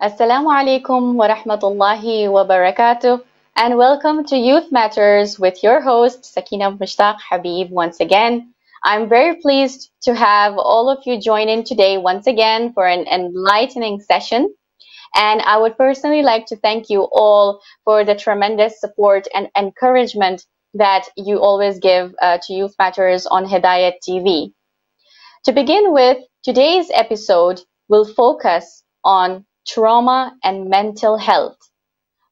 Assalamu alaikum wa rahmatullahi wa barakatuh, and welcome to Youth Matters with your host Sakina Mushtaq Habib once again. I'm very pleased to have all of you join in today once again for an enlightening session. And I would personally like to thank you all for the tremendous support and encouragement that you always give to Youth Matters on Hidayat TV. To begin with, today's episode will focus on trauma and mental health.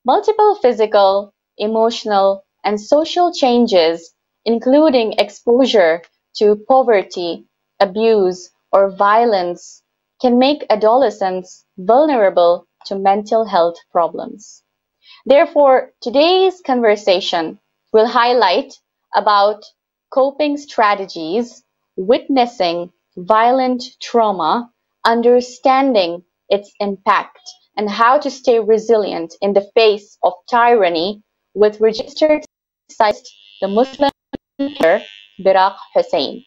Multiple physical, emotional, and social changes, including exposure to poverty, abuse, or violence, can make adolescents vulnerable to mental health problems. Therefore, today's conversation will highlight about coping strategies, witnessing violent trauma, understanding its impact, and how to stay resilient in the face of tyranny with registered psychologist, the Muslim Biraq Hussain.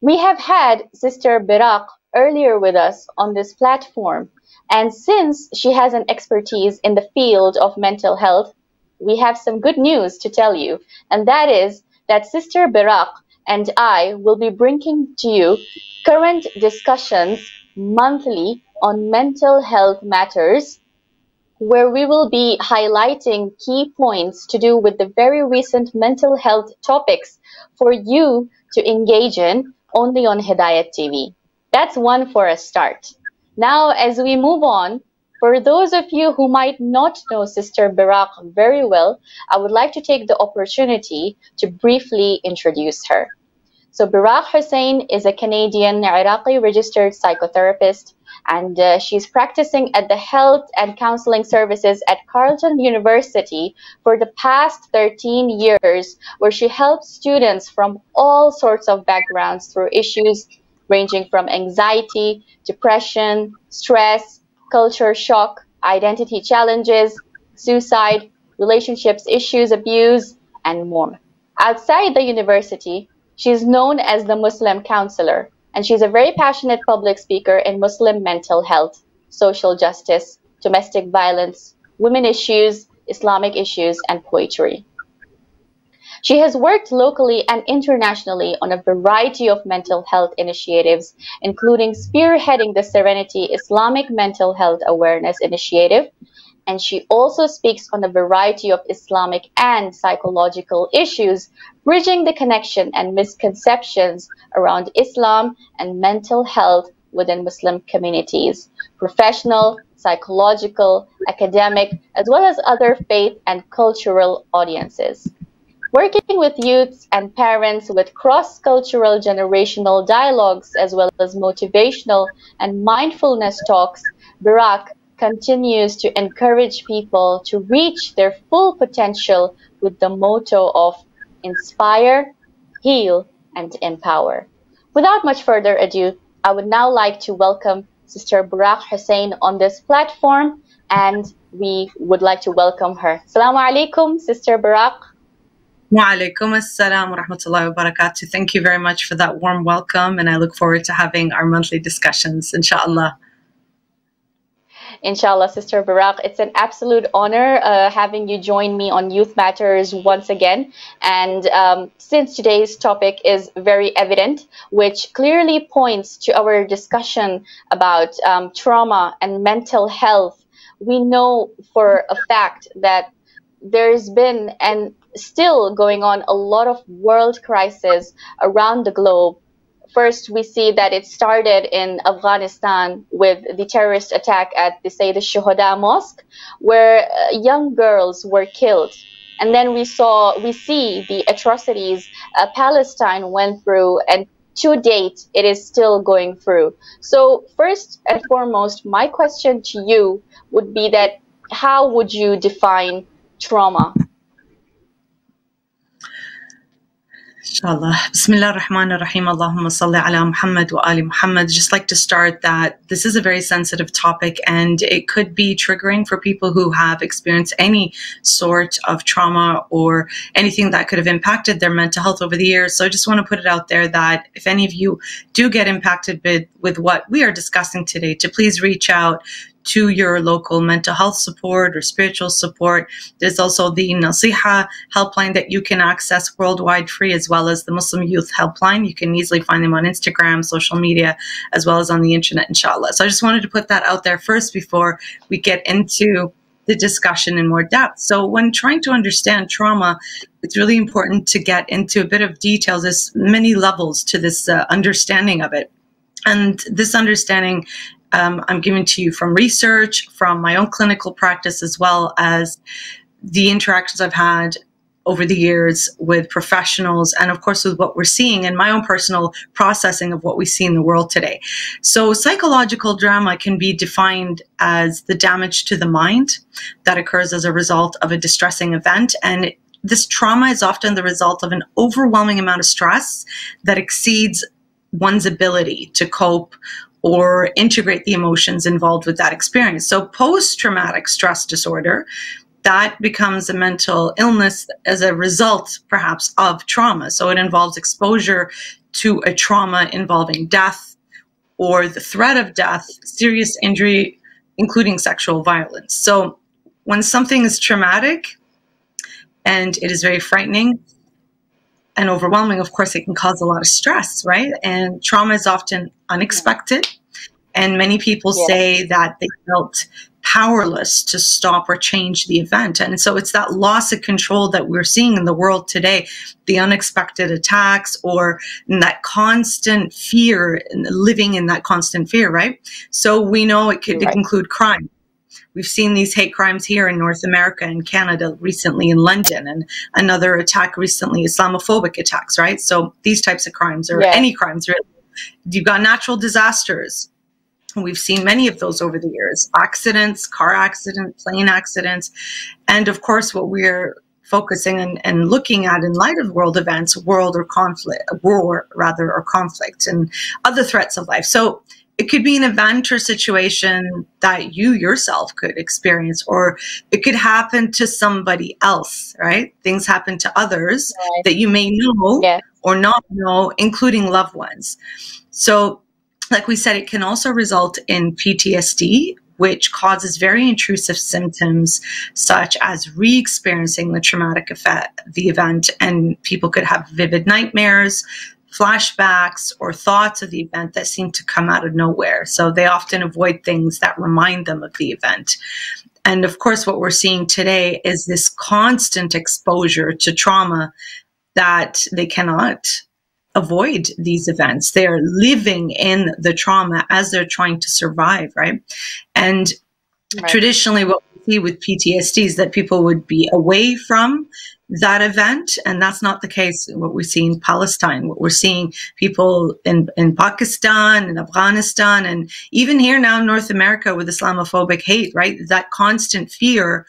We have had Sister Biraq earlier with us on this platform, and since she has an expertise in the field of mental health, we have some good news to tell you, and that is that Sister Biraq and I will be bringing to you current discussions monthly on mental health matters, where we will be highlighting key points to do with the very recent mental health topics for you to engage in only on Hidayat TV. That's one for a start. Now, as we move on, for those of you who might not know Sister Biraq very well, I would like to take the opportunity to briefly introduce her. So Biraq Hussain is a Canadian Iraqi registered psychotherapist, and she's practicing at the Health and Counseling Services at Carleton University for the past 13 years, where she helps students from all sorts of backgrounds through issues ranging from anxiety, depression, stress, culture shock, identity challenges, suicide, relationships issues, abuse, and more. Outside the university, she's known as the Muslim counselor, and she's a very passionate public speaker in Muslim mental health, social justice, domestic violence, women issues, Islamic issues, and poetry. She has worked locally and internationally on a variety of mental health initiatives, including spearheading the Serenity Islamic Mental Health Awareness Initiative, and she also speaks on a variety of Islamic and psychological issues, bridging the connection and misconceptions around Islam and mental health within Muslim communities, professional, psychological, academic, as well as other faith and cultural audiences. Working with youths and parents with cross-cultural generational dialogues, as well as motivational and mindfulness talks, Biraq continues to encourage people to reach their full potential with the motto of inspire, heal, and empower. Without much further ado, I would now like to welcome Sister Biraq Hussain on this platform, and we would like to welcome her. Assalamu alaikum, Sister Biraq. Wa alaikum assalam wa rahmatullahi wa barakatuh. Thank you very much for that warm welcome, and I look forward to having our monthly discussions, inshallah. Inshallah, Sister Biraq, it's an absolute honor having you join me on Youth Matters once again. And since today's topic is very evident, which clearly points to our discussion about trauma and mental health, we know for a fact that there's been and still going on a lot of world crises around the globe. First, we see that it started in Afghanistan with the terrorist attack at the Sayyid al-Shuhada mosque, where young girls were killed. And then we see the atrocities Palestine went through, and to date, it is still going through. So first and foremost, my question to you would be that how would you define trauma? Inshallah. Bismillah ar-Rahman ar-Rahim. Allahumma salli ala Muhammad wa ali Muhammad. Just like to start that this is a very sensitive topic and it could be triggering for people who have experienced any sort of trauma or anything that could have impacted their mental health over the years. So I just want to put it out there that if any of you do get impacted with what we are discussing today, to please reach out to your local mental health support or spiritual support. There's also the Nasiha helpline that you can access worldwide free, as well as the Muslim Youth helpline. You can easily find them on Instagram, social media, as well as on the internet, inshallah. So I just wanted to put that out there first before we get into the discussion in more depth. So when trying to understand trauma, it's really important to get into a bit of details. There's many levels to this understanding of it. And this understanding I'm giving to you from research, from my own clinical practice, as well as the interactions I've had over the years with professionals, and of course with what we're seeing and my own personal processing of what we see in the world today. So psychological trauma can be defined as the damage to the mind that occurs as a result of a distressing event, and this trauma is often the result of an overwhelming amount of stress that exceeds one's ability to cope or integrate the emotions involved with that experience. So post-traumatic stress disorder, that becomes a mental illness as a result perhaps of trauma. So it involves exposure to a trauma involving death or the threat of death, serious injury, including sexual violence. So when something is traumatic and it is very frightening and overwhelming, of course, it can cause a lot of stress, right? And trauma is often unexpected. And many people say that they felt powerless to stop or change the event. And so it's that loss of control that we're seeing in the world today, the unexpected attacks, or that constant fear, living in that constant fear, right? So we know it could include crime. We've seen these hate crimes here in North America and Canada recently, in London, and another attack recently, Islamophobic attacks, right? So these types of crimes, or any crimes really. You've got natural disasters. We've seen many of those over the years. Accidents, car accidents, plane accidents. And of course, what we're focusing and looking at in light of world events, war or conflict, and other threats of life. So it could be an event or situation that you yourself could experience, or it could happen to somebody else, right? Things happen to others that you may know or not know, including loved ones. So like we said, it can also result in PTSD, which causes very intrusive symptoms, such as re-experiencing the traumatic effect, the event, and people could have vivid nightmares, flashbacks, or thoughts of the event that seem to come out of nowhere. So they often avoid things that remind them of the event. And of course, what we're seeing today is this constant exposure to trauma that they cannot avoid these events. They are living in the trauma as they're trying to survive, right? And traditionally, what we see with PTSD is that people would be away from that event, and that's not the case. What we see in Palestine, what we're seeing people in Pakistan and Afghanistan, and even here now in North America with Islamophobic hate, right? That constant fear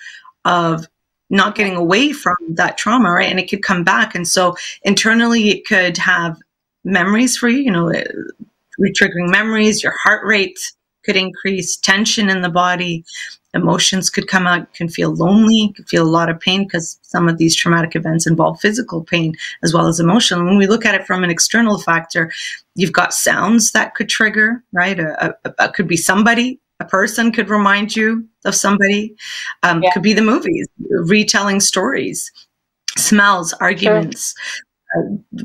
of not getting away from that trauma, right? And it could come back. And so internally, it could have memories for you, you know, re-triggering memories, your heart rate could increase, tension in the body, emotions could come out, you can feel lonely, you can feel a lot of pain, because some of these traumatic events involve physical pain as well as emotional. When we look at it from an external factor, you've got sounds that could trigger, right? Could be somebody, a person could remind you of somebody, could be the movies, retelling stories, smells, arguments,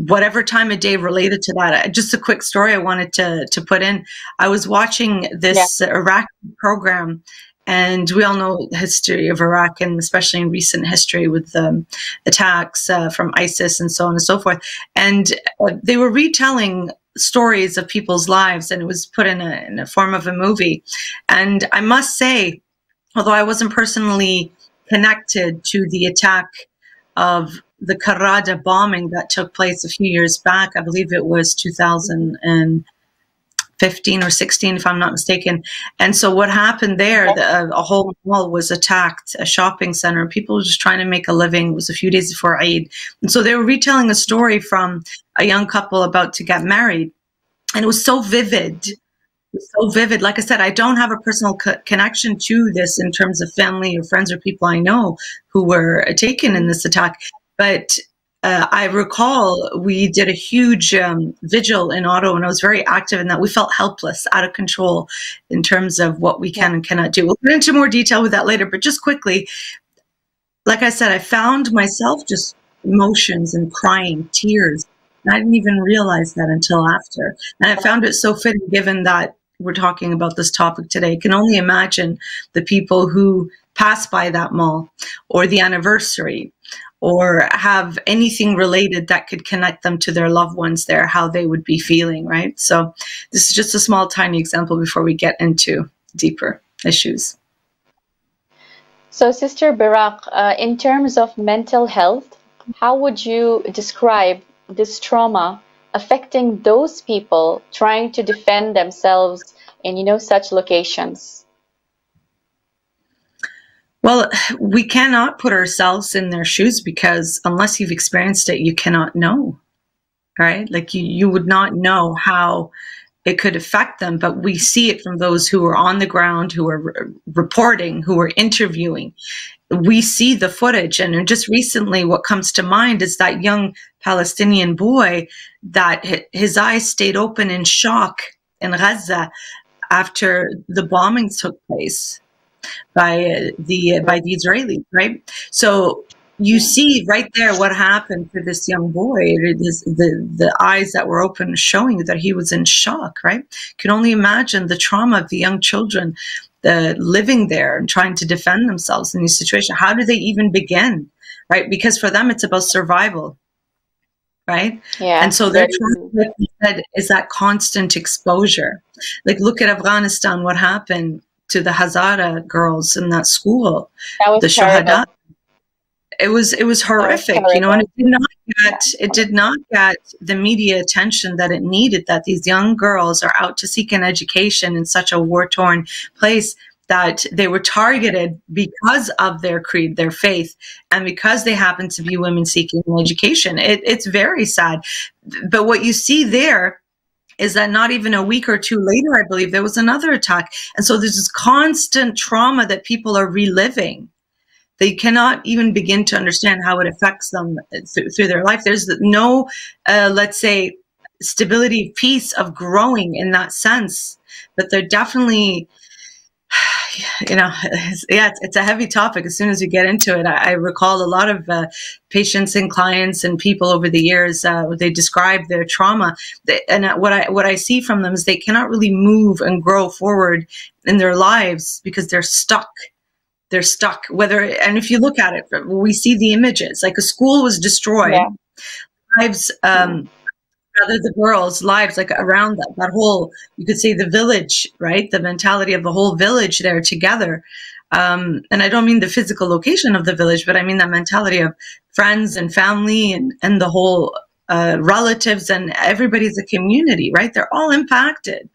whatever time of day related to that. Just a quick story I wanted to put in. I was watching this Iraq program, and we all know the history of Iraq, and especially in recent history with the attacks from ISIS and so on and so forth. And they were retelling stories of people's lives, and it was put in a form of a movie. And I must say, although I wasn't personally connected to the attack of the Karada bombing that took place a few years back, I believe it was 2000 and 15 or 16, if I'm not mistaken. And so what happened there, a whole mall was attacked, a shopping center, and people were just trying to make a living. It was a few days before Eid. And so they were retelling a story from a young couple about to get married. And it was so vivid. So vivid. Like I said, I don't have a personal connection to this in terms of family or friends or people I know who were taken in this attack. But I recall we did a huge vigil in Ottawa, and I was very active in that. We felt helpless, out of control in terms of what we can and cannot do. We'll get into more detail with that later, but just quickly, like I said, I found myself just emotions and crying, tears. I didn't even realize that until after. And I found it so fitting, given that we're talking about this topic today. I can only imagine the people who pass by that mall, or the anniversary, or have anything related that could connect them to their loved ones there, how they would be feeling, right? So this is just a small, tiny example before we get into deeper issues. So Sister Biraq, in terms of mental health, how would you describe this trauma affecting those people trying to defend themselves in, you know, such locations? Well, we cannot put ourselves in their shoes, because unless you've experienced it, you cannot know, right? Like you would not know how it could affect them, but we see it from those who are on the ground, who are reporting, who are interviewing. We see the footage. And just recently, what comes to mind is that young Palestinian boy that his eyes stayed open in shock in Gaza after the bombings took place by the Israelis, right? So you see right there what happened to this young boy. The eyes that were open, showing that he was in shock, right? You can only imagine the trauma of the young children living there and trying to defend themselves in these situations. How do they even begin, right? Because for them, it's about survival, right? Yeah. And so they're trying, like you said, is that constant exposure. Like, look at Afghanistan, what happened to the Hazara girls in that school, the Shuhada. It was horrific, you know, and it did not get the media attention that it needed, that these young girls are out to seek an education in such a war-torn place, that they were targeted because of their creed, their faith, and because they happen to be women seeking an education. It's very sad. But what you see there is that not even a week or two later, I believe, there was another attack. And so there's this constant trauma that people are reliving. They cannot even begin to understand how it affects them through their life. There's no, let's say, stability, peace of growing in that sense. But they're definitely, you know, yeah, it's a heavy topic. As soon as you get into it, I recall a lot of patients and clients and people over the years, they describe their trauma. And what I see from them is they cannot really move and grow forward in their lives because they're stuck. They're stuck. And if you look at it, we see the images. Like, a school was destroyed, lives, rather the girls' lives, like around that whole, you could say, the village, right? The mentality of the whole village there together. And I don't mean the physical location of the village, but I mean that mentality of friends and family and the whole relatives and everybody's a community, right? They're all impacted.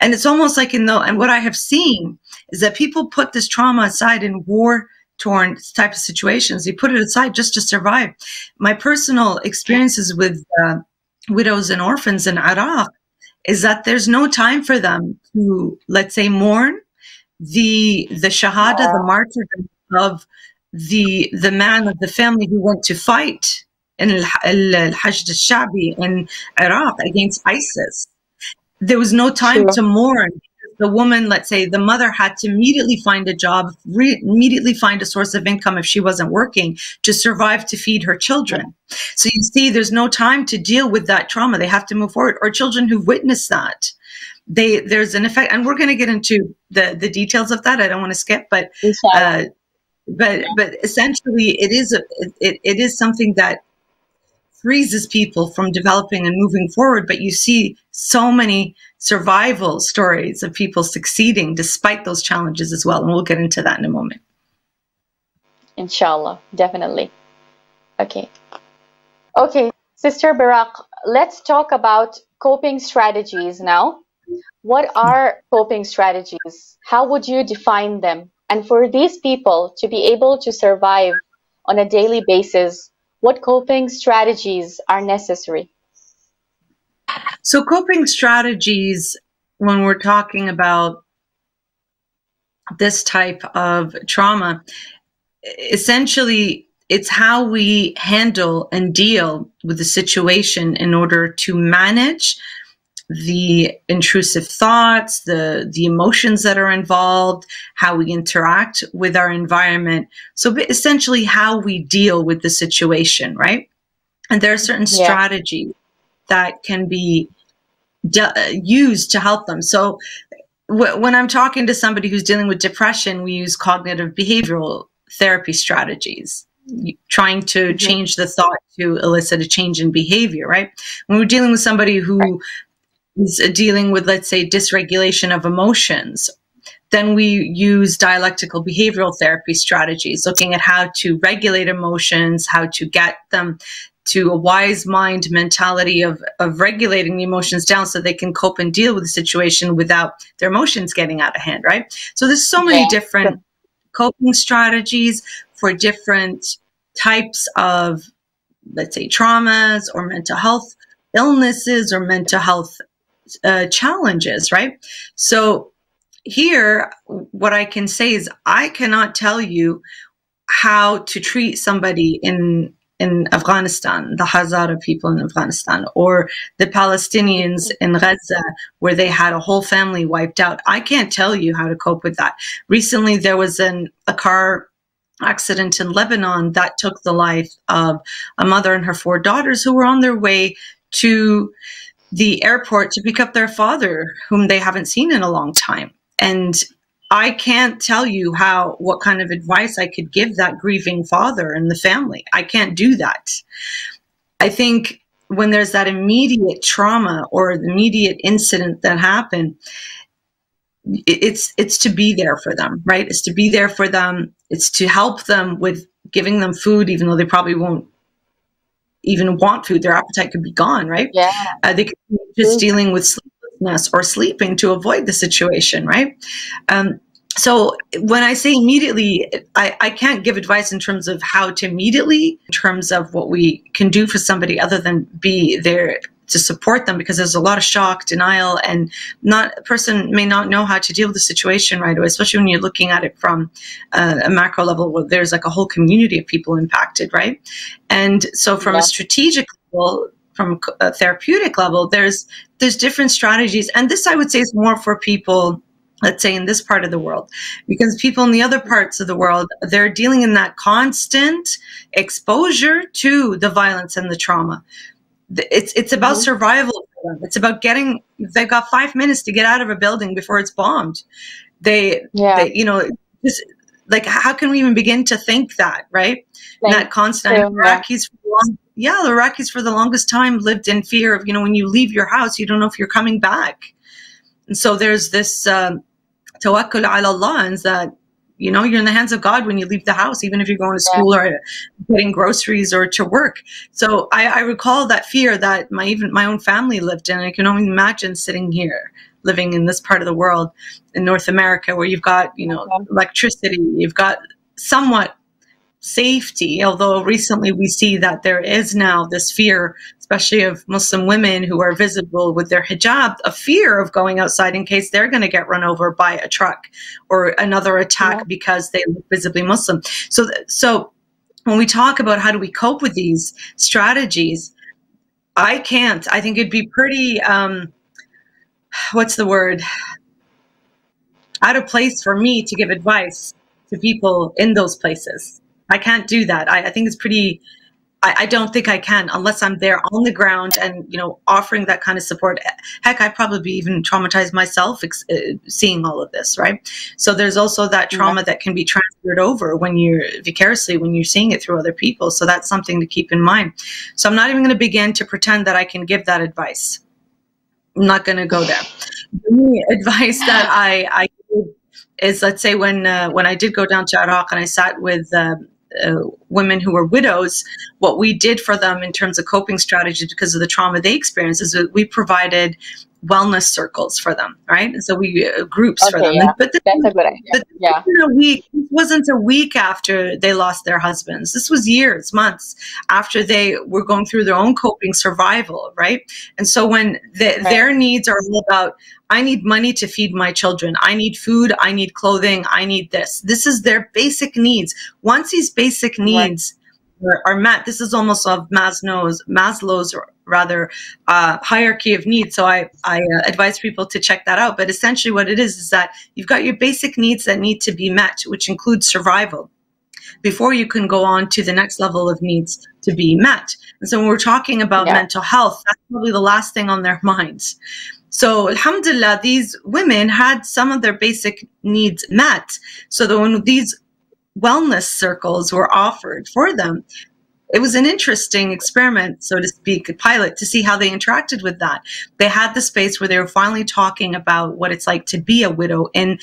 And it's almost like and what I have seen is that people put this trauma aside in war-torn type of situations. They put it aside just to survive. My personal experiences with widows and orphans in Iraq is that there's no time for them to, let's say, mourn the shahada, the martyrdom of the man of the family who went to fight in al-Hajj al-Sha'abi in Iraq against ISIS. There was no time to mourn. The woman, let's say, the mother had to immediately find a job, immediately find a source of income if she wasn't working, to survive, to feed her children. So you see, there's no time to deal with that trauma. They have to move forward. Or children who've witnessed that, there's an effect. And we're going to get into the details of that. I don't want to skip, but essentially, it is something that freezes people from developing and moving forward. But you see so many survival stories of people succeeding despite those challenges as well. And we'll get into that in a moment. Inshallah, definitely. Okay. Okay, Sister Biraq, let's talk about coping strategies now. what are coping strategies? How would you define them? And for these people to be able to survive on a daily basis, what coping strategies are necessary? So coping strategies, when we're talking about this type of trauma, essentially it's how we handle and deal with the situation in order to manage the intrusive thoughts, the emotions that are involved, how we interact with our environment. So essentially how we deal with the situation, right? And there are certain strategies that can be used to help them. So when I'm talking to somebody who's dealing with depression, we use cognitive behavioral therapy strategies, trying to change the thought to elicit a change in behavior, right? When we're dealing with somebody who is dealing with, let's say, dysregulation of emotions, then we use dialectical behavioral therapy strategies, looking at how to regulate emotions, how to get them to a wise mind mentality of regulating the emotions down so they can cope and deal with the situation without their emotions getting out of hand, right? So there's so many different coping strategies for different types of, let's say, traumas or mental health illnesses or mental health challenges, right? So here, what I can say is I cannot tell you how to treat somebody in Afghanistan, the Hazara people in Afghanistan, or the Palestinians in Gaza, where they had a whole family wiped out. I can't tell you how to cope with that. Recently, there was a car accident in Lebanon that took the life of a mother and her 4 daughters who were on their way to the airport to pick up their father, whom they haven't seen in a long time. And I can't tell you what kind of advice I could give that grieving father and the family. I can't do that. I think when there's that immediate trauma or the immediate incident that happened, it's to be there for them, right? It's to be there for them. It's to help them with giving them food, even though they probably won't even want food. Their appetite could be gone, right? Yeah. They could be just dealing with sleep or sleeping to avoid the situation, right? So when I say immediately, I can't give advice in terms of how to immediately, in terms of what we can do for somebody other than be there to support them, because there's a lot of shock, denial, and a person may not know how to deal with the situation right away, especially when you're looking at it from a macro level where there's like a whole community of people impacted, right? And so from a strategic level, from a therapeutic level, there's different strategies. And this, I would say, is more for people, let's say, in this part of the world, because people in the other parts of the world, they're dealing in that constant exposure to the violence and the trauma. It's about survival for them. It's about getting, they've got 5 minutes to get out of a building before it's bombed. They you know, just, like, how can we even begin to think that, right? That constant, Iraqis for long. Yeah, the Iraqis for the longest time lived in fear of, you know, when you leave your house, you don't know if you're coming back. And so there's this tawakkul ala Allah, and that, you know, you're in the hands of God when you leave the house, even if you're going to school or getting groceries or to work. So I recall that fear that even my own family lived in. I can only imagine sitting here, living in this part of the world, in North America, where you've got, you know, electricity, you've got somewhat safety, although recently we see that there is now this fear, especially of Muslim women who are visible with their hijab, a fear of going outside in case they're going to get run over by a truck or another attack because they look visibly Muslim. So when we talk about how do we cope with these strategies, I think it'd be pretty, what's the word, out of place for me to give advice to people in those places. I can't do that. I think it's pretty, I don't think I can unless I'm there on the ground and, you know, offering that kind of support. Heck, I probably even traumatized myself seeing all of this, right? So there's also that trauma that can be transferred over when you're vicariously, when you're seeing it through other people. So that's something to keep in mind. So I'm not even going to begin to pretend that I can give that advice. I'm not going to go there. The advice that I give is, let's say, when I did go down to Iraq and I sat with women who were widows, what we did for them in terms of coping strategies because of the trauma they experienced is that we provided wellness circles for them, right? And so we groups for them. Yeah. But this, that's a good idea. But this wasn't a week. This wasn't a week after they lost their husbands. This was years, months after they were going through their own coping survival, right? And so when their needs are all about, I need money to feed my children, I need food, I need clothing, I need this. This is their basic needs. Once these basic needs are met, this is almost of Maslow's rather hierarchy of needs. So I advise people to check that out. But essentially what it is that you've got your basic needs that need to be met, which includes survival, before you can go on to the next level of needs to be met. And so when we're talking about mental health, that's probably the last thing on their minds. So alhamdulillah, these women had some of their basic needs met. So that when these wellness circles were offered for them, it was an interesting experiment, so to speak, a pilot, to see how they interacted with that. They had the space where they were finally talking about what it's like to be a widow in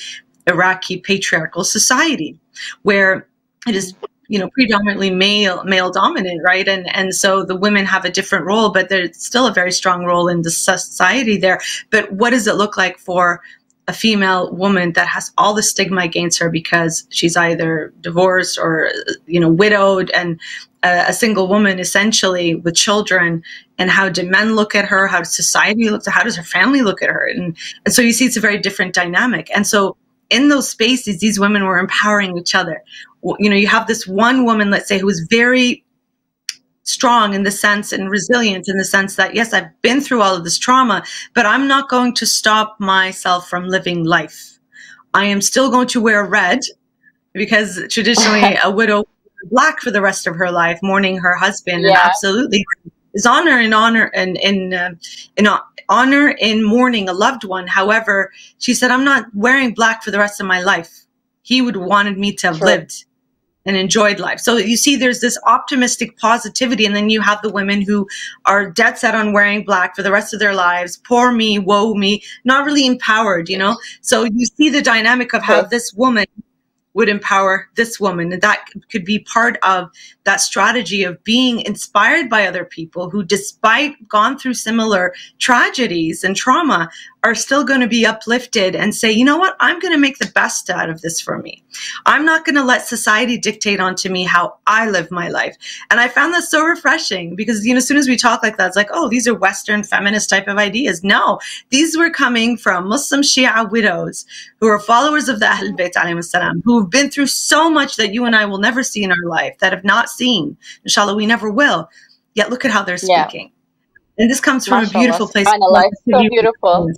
Iraqi patriarchal society, where it is, you know, predominantly male dominant, right? And so the women have a different role, but there's still a very strong role in the society there. But what does it look like for a female woman that has all the stigma against her because she's either divorced or, you know, widowed, and a single woman essentially with children? And how do men look at her? How does society look at her? How does her family look at her? And so you see, it's a very different dynamic. And so in those spaces, these women were empowering each other. You know, you have this one woman, let's say, who was very strong in the sense, and resilient in the sense that, yes, I've been through all of this trauma, but I'm not going to stop myself from living life. I am still going to wear red, because traditionally a widow wears black for the rest of her life, mourning her husband, and absolutely is honor in mourning a loved one. However, she said, I'm not wearing black for the rest of my life. He would wanted me to have lived and enjoyed life. So you see, there's this optimistic positivity, and then you have the women who are dead set on wearing black for the rest of their lives, poor me, woe me, not really empowered, you know? So you see the dynamic of how this woman would empower this woman, and that could be part of that strategy of being inspired by other people who, despite gone through similar tragedies and trauma, are still going to be uplifted and say, you know what, I'm going to make the best out of this for me. I'm not going to let society dictate onto me how I live my life. And I found that so refreshing, because, you know, as soon as we talk like that, it's like, oh, these are Western feminist type of ideas. No, these were coming from Muslim Shia widows who are followers of the Ahl al-Bayt alayhi salam, who have been through so much that you and I will never see in our life, that have not seen, inshallah, we never will. Yet look at how they're speaking. And this comes from a beautiful place. So beautiful.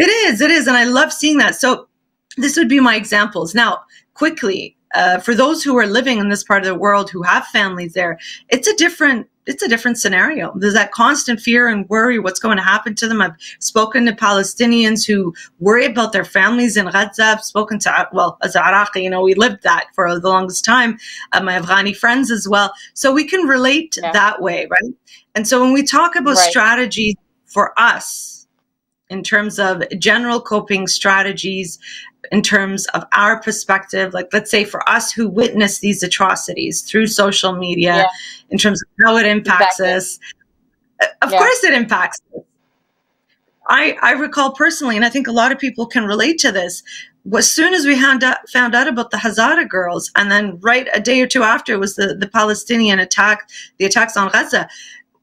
It is, and I love seeing that. So this would be my examples. Now, quickly, for those who are living in this part of the world, who have families there, it's a different scenario. There's that constant fear and worry, what's going to happen to them. I've spoken to Palestinians who worry about their families in Gaza. I've spoken to, well, as an Iraqi, you know, we lived that for the longest time, my Afghani friends as well. So we can relate that way, right? And so when we talk about strategies for us, in terms of general coping strategies, in terms of our perspective, like let's say for us who witness these atrocities through social media, in terms of how it impacts us, of course it impacts us. I recall personally, and I think a lot of people can relate to this, as soon as we found out about the Hazara girls, and then right a day or two after was the Palestinian attack, the attacks on Gaza,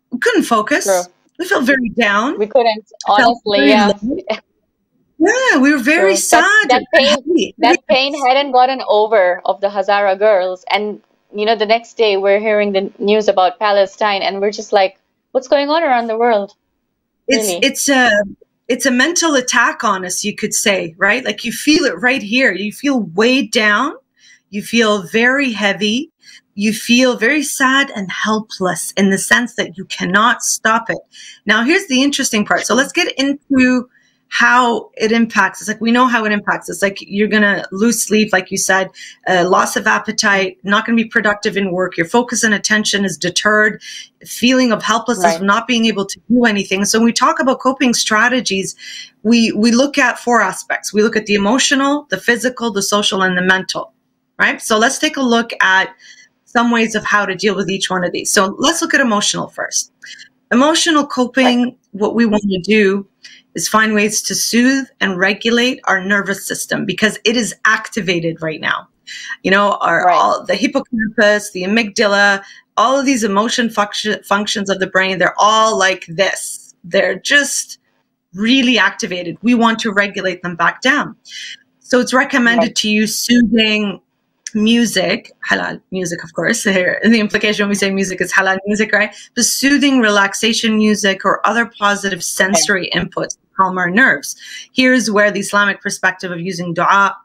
we couldn't focus. We felt very down. We couldn't, honestly. Yeah, we were very sad. That pain hadn't gotten over of the Hazara girls. And, you know, the next day we're hearing the news about Palestine, and we're just like, what's going on around the world? Really? It's a mental attack on us, you could say, right? Like you feel it right here. You feel weighed down. You feel very heavy. You feel very sad and helpless in the sense that you cannot stop it. Now, here's the interesting part. So let's get into how it impacts us. Like we know how it impacts us. Like you're going to lose sleep, like you said, loss of appetite, not going to be productive in work. Your focus and attention is deterred, feeling of helplessness, of not being able to do anything. So when we talk about coping strategies, we look at four aspects. We look at the emotional, the physical, the social, and the mental, right? So let's take a look at some ways of how to deal with each one of these. So let's look at emotional first. Emotional coping, what we want to do is find ways to soothe and regulate our nervous system, because it is activated right now. You know, all the hippocampus, the amygdala, all of these emotion functions of the brain, they're all like this. They're just really activated. We want to regulate them back down. So it's recommended to use soothing music, halal music, of course. Here, the implication when we say music is halal music, right? But soothing relaxation music or other positive sensory inputs to calm our nerves. Here's where the Islamic perspective of using dua,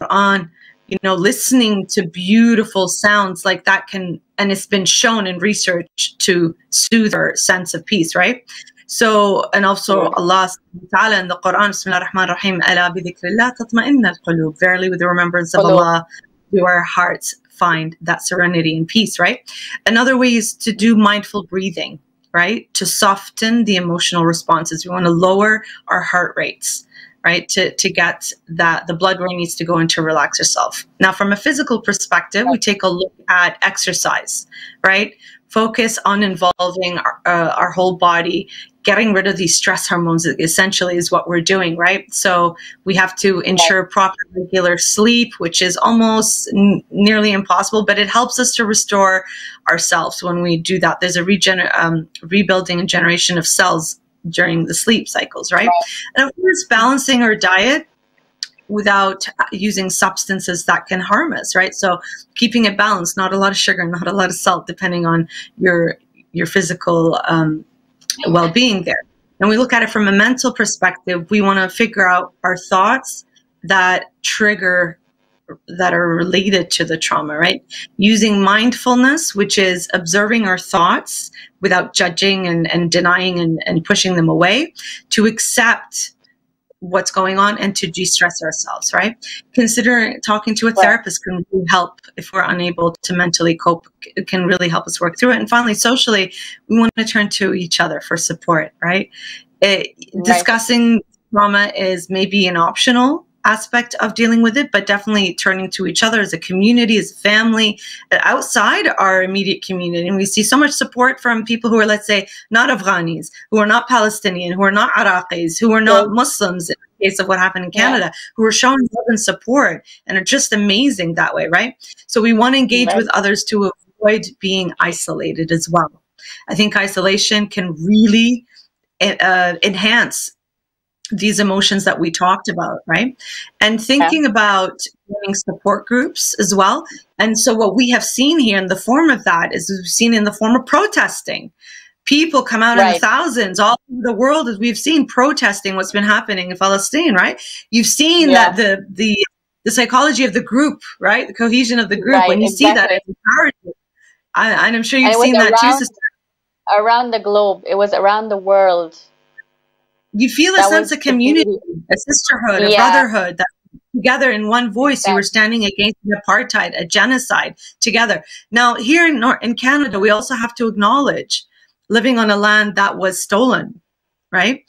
Quran, you know, listening to beautiful sounds like that can, and it's been shown in research to soothe our sense of peace, right? So, and also Allah Ta'ala in the Quran, Bismillah ar-Rahman ar-Rahim, ala bi dhikrillah tatma'inna al-qulub. Verily with the remembrance of Allah, do our hearts find that serenity and peace, right? Another way is to do mindful breathing, right? To soften the emotional responses. We want to lower our heart rates, right? To get that the blood where it needs to go and to relax yourself. Now, from a physical perspective, we take a look at exercise, right? Focus on involving our whole body, getting rid of these stress hormones essentially is what we're doing, right? So we have to ensure proper regular sleep, which is almost nearly impossible, but it helps us to restore ourselves when we do that. There's a rebuilding and generation of cells during the sleep cycles, right? And of course, balancing our diet without using substances that can harm us, right? So keeping it balanced, not a lot of sugar, not a lot of salt, depending on your physical well-being there. And we look at it from a mental perspective. We want to figure out our thoughts that trigger, that are related to the trauma, right? Using mindfulness, which is observing our thoughts without judging and denying and pushing them away, to accept what's going on and to de-stress ourselves, right? Considering talking to a therapist can really help if we're unable to mentally cope. It can really help us work through it. And finally, socially, we want to turn to each other for support, right? Discussing trauma is maybe an optional aspect of dealing with it, but definitely turning to each other as a community, as a family, outside our immediate community. And we see so much support from people who are, let's say, not Afghanis, who are not Palestinian, who are not Iraqis, who are not Muslims in the case of what happened in Canada, who are showing love and support and are just amazing that way, right? So we want to engage with others to avoid being isolated as well. I think isolation can really enhance these emotions that we talked about, right? And thinking about doing support groups as well. And so what we have seen here in the form of that is we've seen in the form of protesting. People come out in thousands all over the world, as we've seen, protesting what's been happening in Palestine, right? You've seen that the psychology of the group, right? The cohesion of the group. When you see that, it empowers you. And I'm sure you've seen that too, sister. Around the globe. It was around the world. You feel a sense of community, a sisterhood, a brotherhood, that together in one voice, you were standing against an apartheid, a genocide together. Now, here in Canada, we also have to acknowledge living on a land that was stolen, right?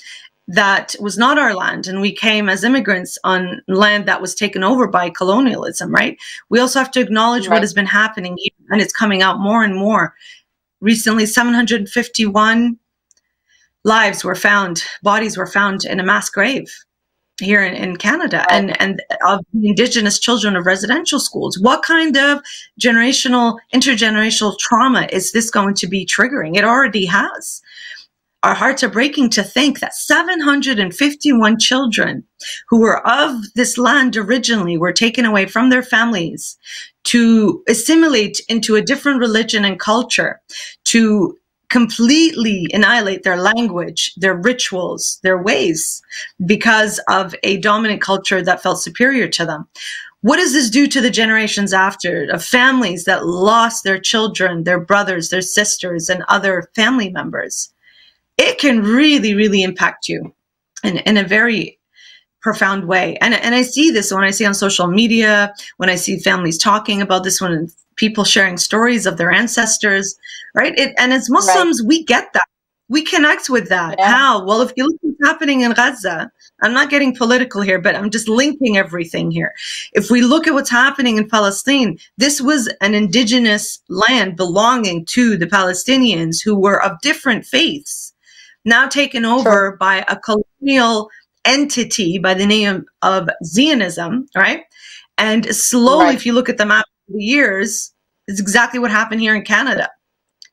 That was not our land, and we came as immigrants on land that was taken over by colonialism, right? We also have to acknowledge what has been happening here, and it's coming out more and more. Recently, 751 lives were found, bodies were found in a mass grave here in Canada, and of the Indigenous children of residential schools. What kind of generational, intergenerational trauma is this going to be triggering? It already has. Our hearts are breaking to think that 751 children who were of this land originally were taken away from their families to assimilate into a different religion and culture, to completely annihilate their language, their rituals, their ways, because of a dominant culture that felt superior to them. What does this do to the generations after, of families that lost their children, their brothers, their sisters, and other family members? It can really, really impact you in a very profound way. And I see this when I see on social media, when I see families talking about this, when people sharing stories of their ancestors, right? And as Muslims, we get that. We connect with that. How? Well, if you look what's happening in Gaza, I'm not getting political here, but I'm just linking everything here. If we look at what's happening in Palestine, this was an indigenous land belonging to the Palestinians who were of different faiths, now taken over by a colonial colonial entity by the name of Zionism, right? And slowly, if you look at the map over the years, it's exactly what happened here in Canada.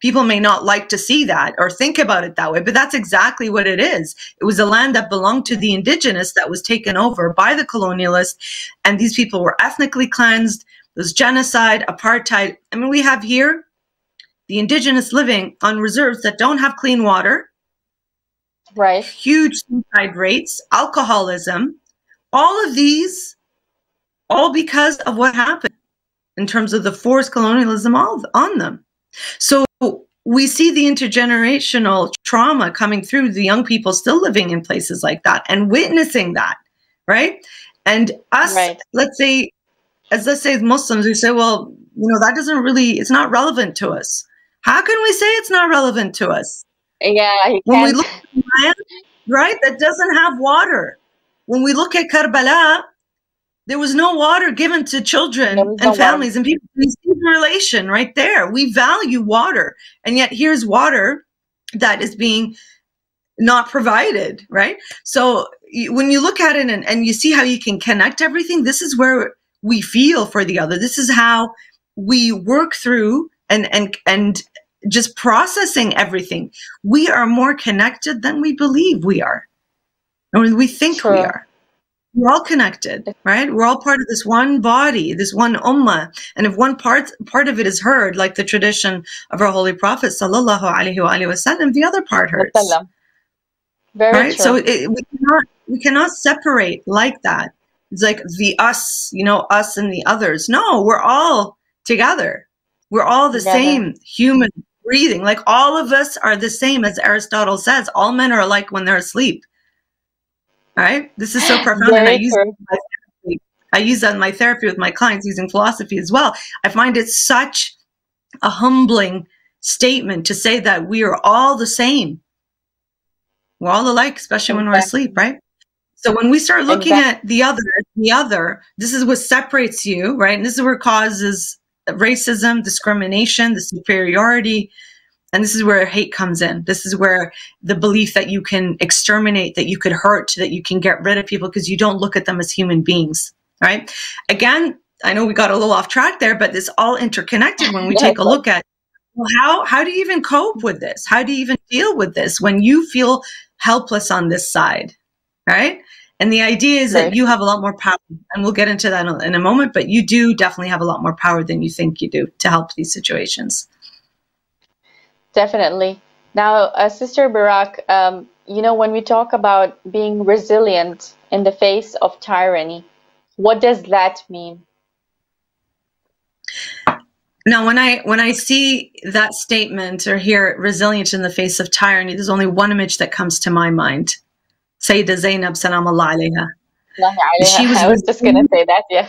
People may not like to see that or think about it that way, but that's exactly what it is. It was a land that belonged to the indigenous that was taken over by the colonialists, and these people were ethnically cleansed. There's genocide, apartheid. I mean, we have here the indigenous living on reserves that don't have clean water, right? Huge suicide rates, alcoholism, all of these, all because of what happened in terms of the forced colonialism on them. So we see the intergenerational trauma coming through the young people still living in places like that and witnessing that, right? And us, let's say, as Muslims, we say, well, you know, that doesn't really, it's not relevant to us. How can we say it's not relevant to us? Yeah, when we look at land, right, that doesn't have water. When we look at Karbala, there was no water given to children and families and people. We see the relation right there. We value water. And yet here's water that is being not provided, right? So when you look at it and you see how you can connect everything, this is where we feel for the other. This is how we work through and just processing everything. We are more connected than we believe we are. Or we think we are. We're all connected, right? We're all part of this one body, this one ummah. And if one part of it is heard, like the tradition of our Holy Prophet, sallallahu alaihi wasallam, the other part hurts. Very true. So we cannot separate like that. It's like the us, you know, us and the others. No, we're all together. We're all the same human breathing. Like all of us are the same, as Aristotle says. All men are alike when they're asleep. All right, this is so profound, and I use that in my therapy with my clients, using philosophy as well. I find it such a humbling statement to say that we are all the same. We're all alike, especially when we're asleep, right? So when we start looking at the other, this is what separates you, right? And this is where it causes racism, discrimination, the superiority. And this is where hate comes in. This is where the belief that you can exterminate, that you could hurt, that you can get rid of people because you don't look at them as human beings, right? Again, I know we got a little off track there, but it's all interconnected when we take a look at, well, how do you even cope with this? How do you even deal with this when you feel helpless on this side, right? And the idea is that you have a lot more power, and we'll get into that in a moment, but you do definitely have a lot more power than you think you do to help these situations. Definitely. Now, Sister Biraq, you know, when we talk about being resilient in the face of tyranny, what does that mean? Now, when I see that statement or hear resilient in the face of tyranny, there's only one image that comes to my mind. Sayyidah Zainab, salam Allah alayha. I was just going to say that, yeah.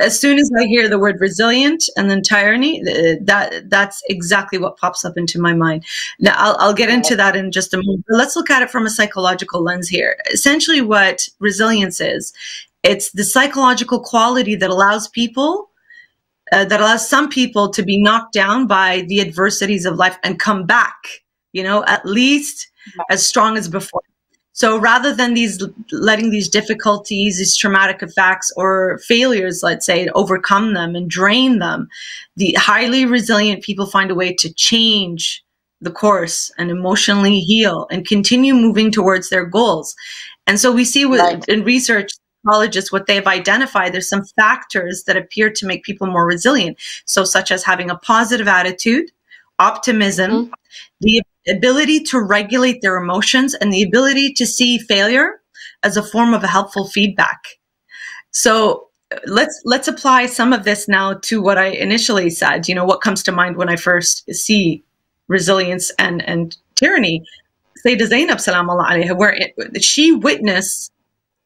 As soon as I hear the word resilient and then tyranny, that's exactly what pops up into my mind. Now, I'll get into that in just a moment. But let's look at it from a psychological lens here. Essentially what resilience is, it's the psychological quality that allows people, some people to be knocked down by the adversities of life and come back, you know, at least as strong as before. So rather than letting these difficulties, these traumatic effects or failures, let's say, overcome them and drain them, the highly resilient people find a way to change the course and emotionally heal and continue moving towards their goals. And so we see in research, psychologists, what they've identified, there's some factors that appear to make people more resilient. So such as having a positive attitude, optimism, the ability to regulate their emotions, and the ability to see failure as a form of a helpful feedback. So let's apply some of this now to what I initially said, you know, what comes to mind when I first see resilience and tyranny. Sayyidah Zainab, salam Allah alayha, where she witnessed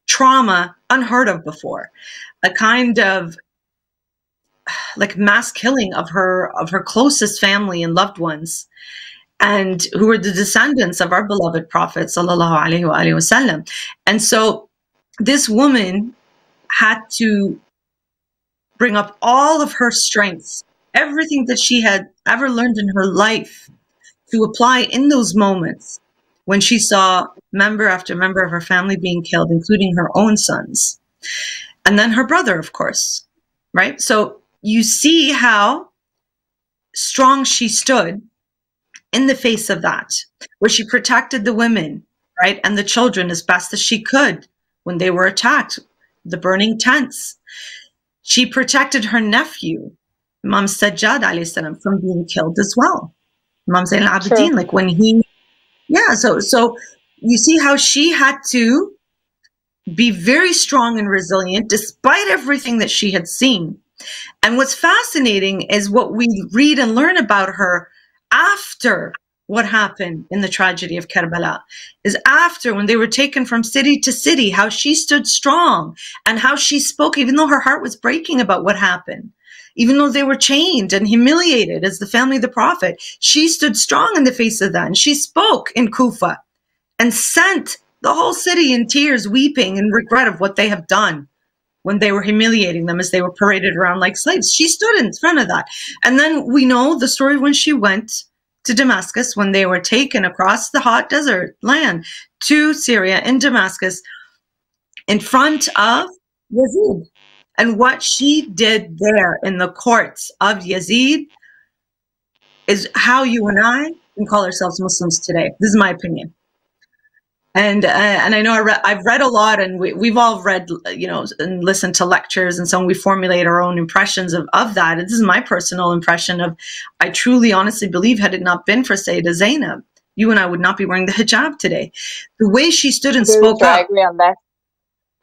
trauma unheard of before, a kind of like mass killing of her closest family and loved ones, and who were the descendants of our beloved Prophet sallallahu alaihi wasallam. And so this woman had to bring up all of her strengths, everything that she had ever learned in her life, to apply in those moments when she saw member after member of her family being killed, including her own sons. And then her brother, of course, right? So you see how strong she stood in the face of that, where she protected the women, right, and the children as best as she could when they were attacked, the burning tents. She protected her nephew, Imam Sajjad alayhi salam, from being killed as well. Imam Zayn al-Abidin, like when he, yeah, so you see how she had to be very strong and resilient despite everything that she had seen. And what's fascinating is what we read and learn about her after what happened in the tragedy of Karbala, is after, when they were taken from city to city, how she stood strong and how she spoke, even though her heart was breaking about what happened, even though they were chained and humiliated as the family of the Prophet, she stood strong in the face of that. And she spoke in Kufa and sent the whole city in tears, weeping in regret of what they have done when they were humiliating them as they were paraded around like slaves. She stood in front of that. And then we know the story when she went to Damascus, when they were taken across the hot desert land to Syria in Damascus in front of Yazid, and what she did there in the courts of Yazid is how you and I can call ourselves Muslims today. This is my opinion. And I know I've read a lot, and we've all read, you know, and listened to lectures, and so on. We formulate our own impressions of that. And this is my personal impression of, I truly, honestly believe, had it not been for Sayyidah Zainab, you and I would not be wearing the hijab today. The way she stood and spoke up. I agree on that.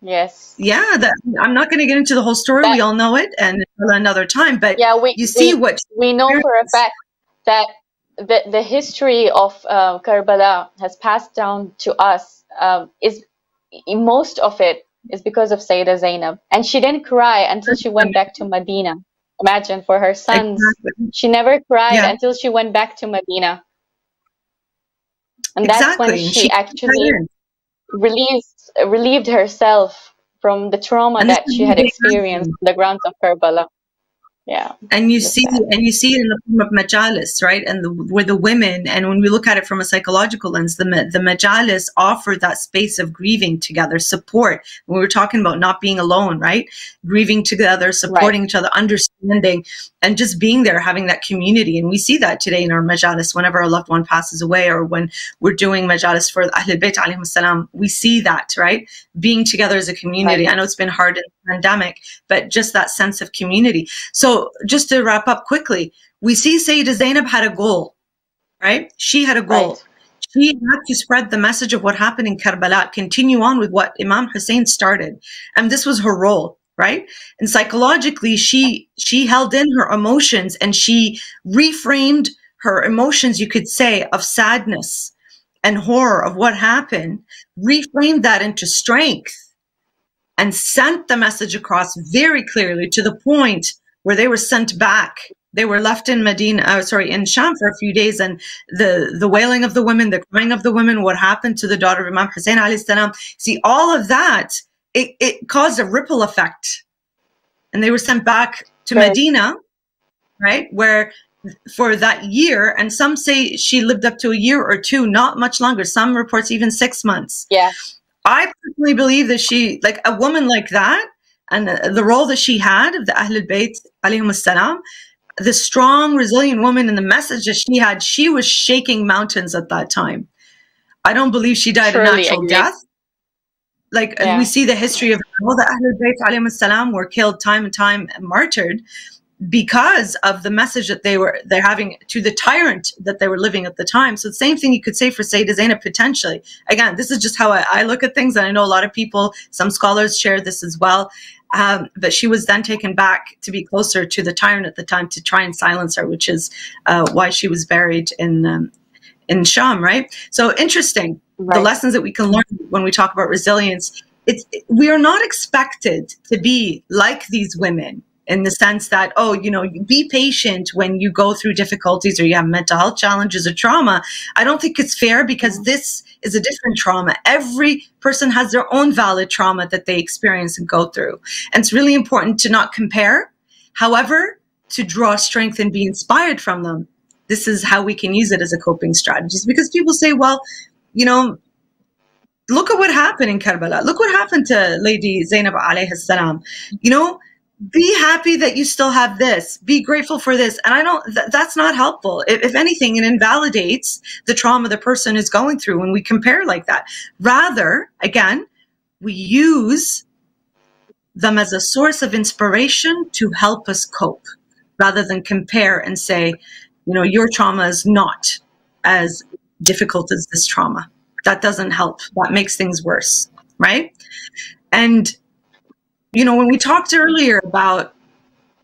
Yes. Yeah, that, I'm not going to get into the whole story. That, we all know it, and another time. But yeah, we know for a fact that the history of Karbala has passed down to us, is most of it is because of Sayyidah Zainab. And she didn't cry until she went back to Medina. Imagine, for her sons. Exactly. She never cried until she went back to Medina. And that's when she actually relieved herself from the trauma that she had experienced on the grounds of Karbala. Yeah, and you see that. And you see it in the form of majalis, right? And with the women, and when we look at it from a psychological lens, the majalis offer that space of grieving together, support. We were talking about not being alone, right? Grieving together, supporting each other, understanding, and just being there, having that community. And we see that today in our majalis. Whenever a loved one passes away, or when we're doing majalis for Ahl al-Bayt alayhim salam, we see that, right? Being together as a community. Right. I know it's been hard in the pandemic, but just that sense of community. So just to wrap up quickly, we see Sayyidah Zainab had a goal, right? She had a goal. Right. She had to spread the message of what happened in Karbala, continue on with what Imam Hussein started. And this was her role, right? And psychologically, she held in her emotions, and she reframed her emotions, you could say, of sadness and horror of what happened, reframed that into strength, and sent the message across very clearly, to the point where they were sent back. They were left in Medina, sorry, in Sham for a few days, and the wailing of the women, the crying of the women, what happened to the daughter of Imam Hussein alayhi salam, see, all of that, it caused a ripple effect. And they were sent back to Medina, right, where for that year, and some say she lived up to a year or two, not much longer. Some reports even 6 months. Yeah. I personally believe that she, like a woman like that, and the role that she had of the Ahl al-Bayt alayhim as-salam, the strong, resilient woman, and the message that she had, she was shaking mountains at that time. I don't believe she died a natural death. Like, and we see the history of all the Ahl al-Bayt alayhim as-salam were killed time and time and martyred because of the message that they're having to the tyrant that they were living at the time. So the same thing you could say for Sayyidah Zainab potentially. Again, this is just how I look at things, and I know a lot of people, some scholars share this as well. But she was then taken back to be closer to the tyrant at the time to try and silence her, which is why she was buried in Sham, right? So interesting, the lessons that we can learn when we talk about resilience. We are not expected to be like these women in the sense that, oh, you know, be patient when you go through difficulties or you have mental health challenges or trauma. I don't think it's fair, because this is a different trauma. Every person has their own valid trauma that they experience and go through. And it's really important to not compare, however, to draw strength and be inspired from them. This is how we can use it as a coping strategy. Because people say, well, you know, look at what happened in Karbala. Look what happened to Lady Zainab alayhi salam. You know, be happy that you still have this. Be grateful for this. And I don't, that's not helpful. If anything, it invalidates the trauma the person is going through when we compare like that. Rather, again, we use them as a source of inspiration to help us cope, rather than compare and say, you know, your trauma is not as difficult as this trauma. That doesn't help. That makes things worse, right? And, you know, when we talked earlier about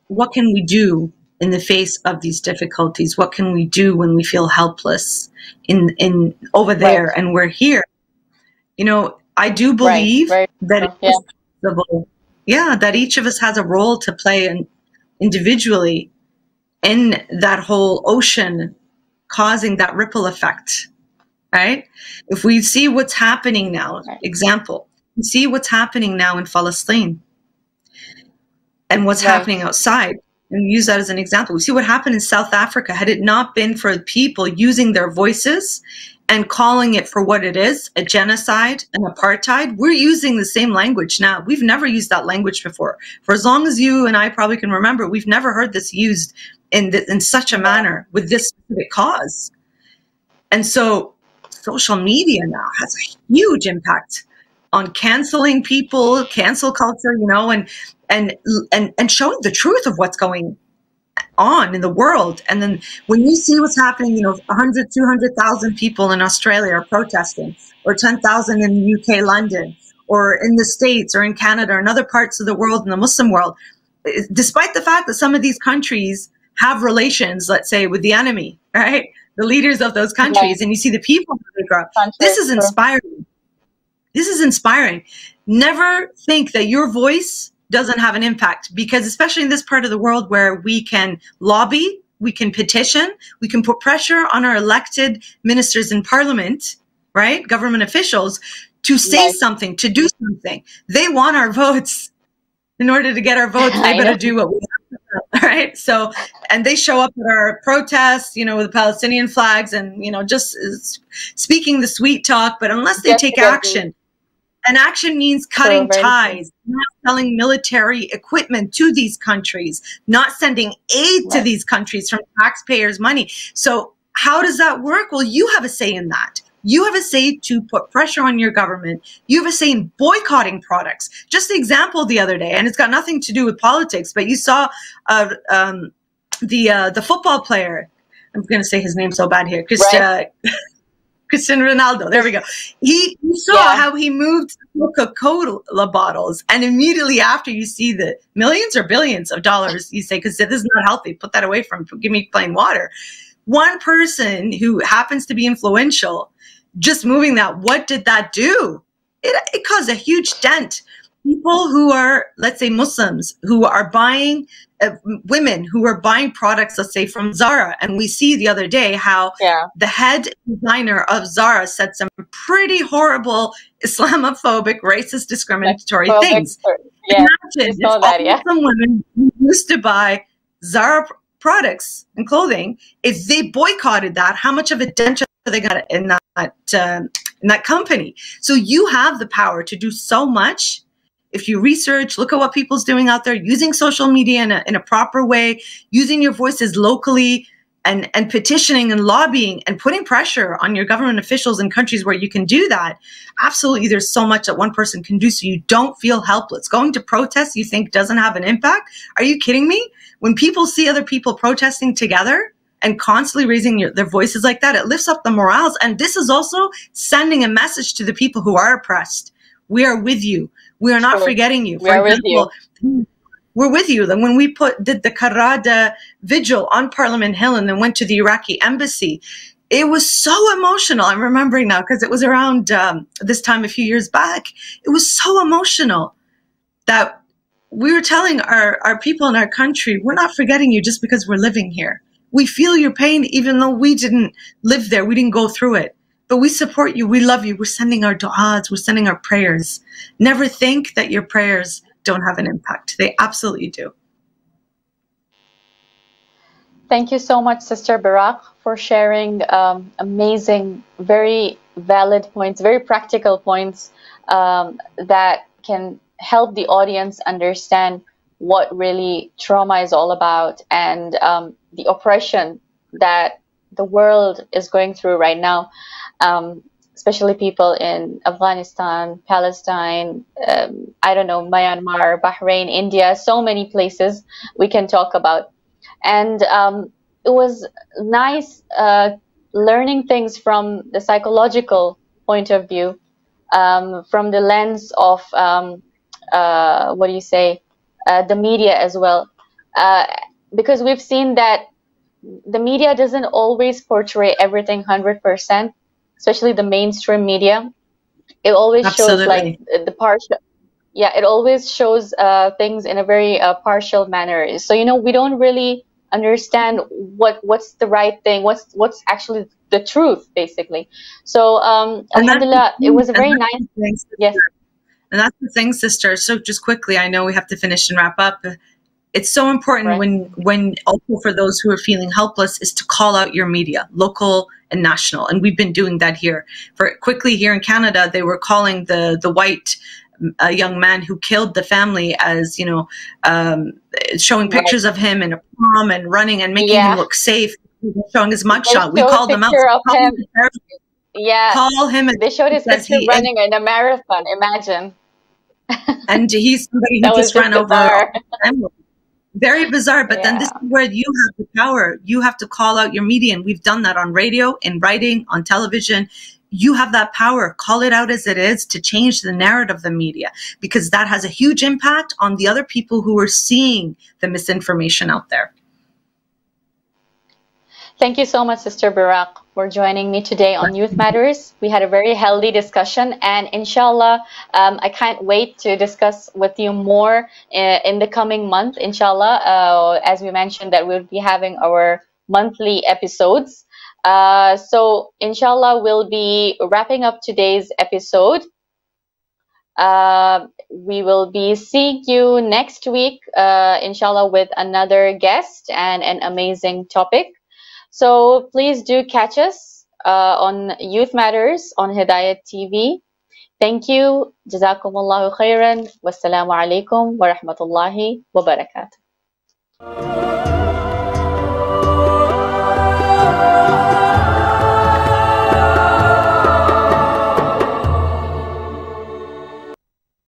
what can we do in the face of these difficulties, what can we do when we feel helpless in over there, right, and we're here, you know, I do believe that it's possible, that each of us has a role to play and individually in that whole ocean, causing that ripple effect, right? If we see what's happening now, example, we see what's happening now in Palestine and what's happening outside, and use that as an example. We see what happened in South Africa. Had it not been for people using their voices and calling it for what it is, a genocide, an apartheid, we're using the same language now. We've never used that language before. For as long as you and I probably can remember, we've never heard this used in such a manner with this specific cause. And so social media now has a huge impact on canceling people, cancel culture, you know, and showing the truth of what's going on in the world. And then when you see what's happening, you know, 100, 200,000 people in Australia are protesting, or 10,000 in the UK, London, or in the States, or in Canada, and other parts of the world, in the Muslim world, despite the fact that some of these countries have relations, let's say, with the enemy, right? The leaders of those countries, and you see the people who grow up. This is inspiring. This is inspiring. Never think that your voice doesn't have an impact, because especially in this part of the world where we can lobby, we can petition, we can put pressure on our elected ministers in parliament, right? Government officials to say something, to do something. They want our votes. In order to get our votes, they better do what we have to do, right? So, and they show up at our protests, you know, with the Palestinian flags and, you know, just speaking the sweet talk, but unless they take action, and action means cutting ties, not selling military equipment to these countries, not sending aid to these countries from taxpayers' money. So how does that work? Well, you have a say in that. You have a say to put pressure on your government. You have a say in boycotting products. Just the example the other day, and it's got nothing to do with politics, but you saw the football player. I'm going to say his name so bad here. Cristiano Ronaldo, there we go. You saw how he moved Coca-Cola bottles, and immediately after you see the millions or billions of dollars, you say, because this is not healthy, put that away from, give me plain water. One person who happens to be influential, just moving that, what did that do? It caused a huge dent. People who are, let's say, Muslims, who are buying, women who are buying products, let's say, from Zara. And we see the other day how the head designer of Zara said some pretty horrible Islamophobic, racist, discriminatory things. Imagine if some women who used to buy Zara products and clothing, if they boycotted that, how much of a dent are they got in that company? So you have the power to do so much. If you research, look at what people's doing out there, using social media in a proper way, using your voices locally, and petitioning and lobbying and putting pressure on your government officials in countries where you can do that. Absolutely, there's so much that one person can do so you don't feel helpless. Going to protests you think doesn't have an impact? Are you kidding me? When people see other people protesting together and constantly raising their voices like that, it lifts up the morale. And this is also sending a message to the people who are oppressed. We are with you. We are not forgetting you. For example, we're with you. Then when we did the Karada vigil on Parliament Hill and then went to the Iraqi embassy, it was so emotional. I'm remembering now because it was around this time a few years back. It was so emotional that we were telling our people in our country, we're not forgetting you just because we're living here. We feel your pain even though we didn't live there. We didn't go through it. But we support you. We love you. We're sending our du'as. We're sending our prayers. Never think that your prayers don't have an impact. They absolutely do. Thank you so much, Sister Biraq, for sharing amazing, very valid points, very practical points that can help the audience understand what really trauma is all about and the oppression that the world is going through right now, especially people in Afghanistan, Palestine, I don't know, Myanmar, Bahrain, India, so many places we can talk about. And it was nice learning things from the psychological point of view, from the lens of, what do you say, the media as well. Because we've seen that the media doesn't always portray everything 100%, especially the mainstream media. It always shows like the partial, it always shows things in a very partial manner. So, you know, we don't really understand what's the right thing, what's actually the truth, basically. So, alhamdulillah, it was a very nice thing. Yes. And that's the thing, sister. So just quickly, I know we have to finish and wrap up. It's so important when also for those who are feeling helpless is to call out your media, local and national. And we've been doing that here. For quickly here in Canada, they were calling the white young man who killed the family as, you know, showing pictures of him in a prom and running and making him look safe, showing his mugshot. We called them out. Call him. They showed his picture running in a marathon. Imagine. And he's somebody who just ran over. Very bizarre, but then this is where you have the power. You have to call out your media, and we've done that on radio, in writing, on television. You have that power. Call it out as it is to change the narrative of the media, because that has a huge impact on the other people who are seeing the misinformation out there. Thank you so much, Sister Biraq, for joining me today on Youth Matters. We had a very healthy discussion, and inshallah, I can't wait to discuss with you more in the coming month, inshallah. As we mentioned that we'll be having our monthly episodes. So inshallah, we'll be wrapping up today's episode. We will be seeing you next week, inshallah, with another guest and an amazing topic. So please do catch us on Youth Matters on Hidayat TV. Thank you. Jazakumullahu khairan. Wassalamu alaikum wa rahmatullahi wa barakatuh.